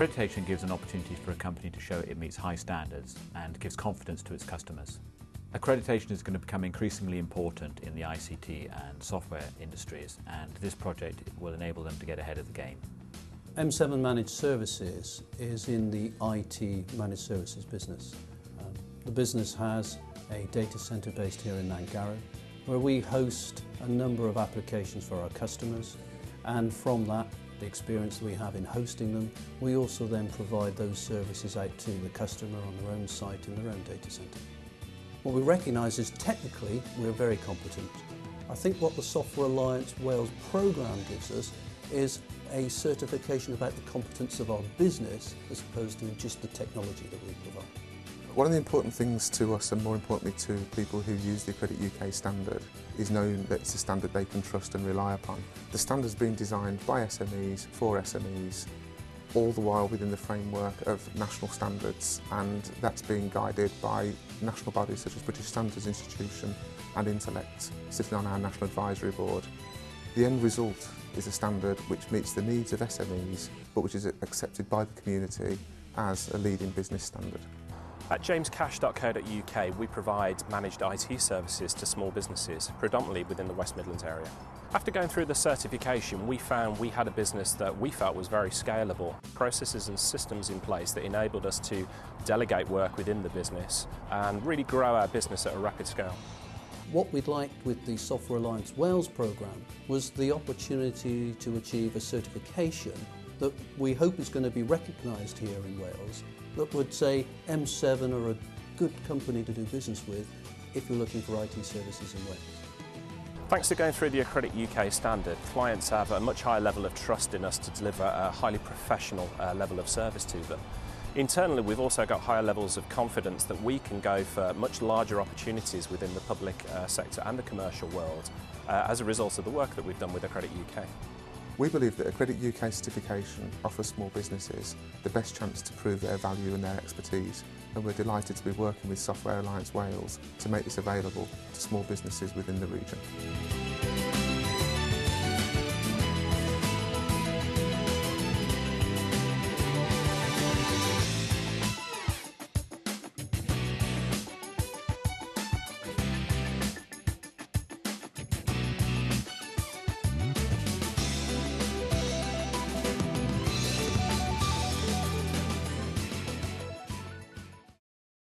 Accreditation gives an opportunity for a company to show it meets high standards and gives confidence to its customers. Accreditation is going to become increasingly important in the ICT and software industries, and this project will enable them to get ahead of the game. M7 Managed Services is in the IT Managed Services business. The business has a data centre based here in Nangara, where we host a number of applications for our customers, and from that, the experience that we have in hosting them, we also then provide those services out to the customer on their own site in their own data centre. What we recognise is technically we're very competent. I think what the Software Alliance Wales programme gives us is a certification about the competence of our business as opposed to just the technology that we provide. One of the important things to us, and more importantly to people who use the Accredit UK standard, is knowing that it's a standard they can trust and rely upon. The standard's been designed by SMEs, for SMEs, all the while within the framework of national standards, and that's being guided by national bodies such as British Standards Institution and Intellect, sitting on our National Advisory Board. The end result is a standard which meets the needs of SMEs, but which is accepted by the community as a leading business standard. At jamescash.co.uk, we provide managed IT services to small businesses, predominantly within the West Midlands area. After going through the certification, we found we had a business that we felt was very scalable. Processes and systems in place that enabled us to delegate work within the business and really grow our business at a rapid scale. What we'd liked with the Software Alliance Wales programme was the opportunity to achieve a certification that we hope is going to be recognised here in Wales, that would say M7 are a good company to do business with if you're looking for IT services in Wales. Thanks to going through the Accredit UK standard, clients have a much higher level of trust in us to deliver a highly professional level of service to them. Internally, we've also got higher levels of confidence that we can go for much larger opportunities within the public sector and the commercial world as a result of the work that we've done with Accredit UK. We believe that Accredit UK certification offers small businesses the best chance to prove their value and their expertise, and we're delighted to be working with Software Alliance Wales to make this available to small businesses within the region.